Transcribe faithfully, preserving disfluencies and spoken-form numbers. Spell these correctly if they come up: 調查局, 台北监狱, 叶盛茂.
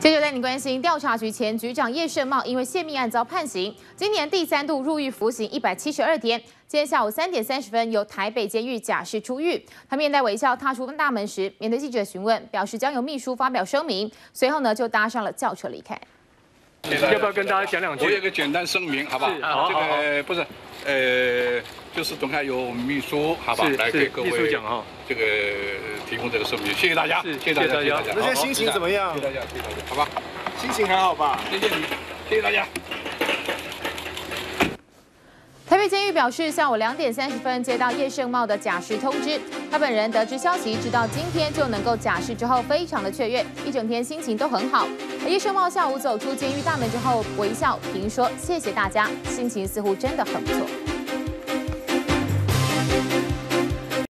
接着带你关心，调查局前局长叶盛茂因为泄密案遭判刑，今年第三度入狱服刑一百七十二天。今天下午三点三十分，由台北监狱假释出狱。他面带微笑踏出大门时，面对记者询问，表示将由秘书发表声明。随后呢，就搭上了轿车离开。要不要跟大家讲两句？我有个简单声明，好不好？好好好这个不是，呃，就是等下由秘书，好吧，来给各位秘书讲哈。 这个提供这个声明，谢谢大家，谢谢大家，谢谢大家。那现在心情怎么样？谢谢大家，谢谢大家，好吧，心情还好吧？谢谢你，谢谢大家。台北监狱表示，下午两点三十分接到叶盛茂的假释通知，他本人得知消息，直到今天就能够假释之后，非常的雀跃，一整天心情都很好。而叶盛茂下午走出监狱大门之后，微笑，评说谢谢大家，心情似乎真的很不错。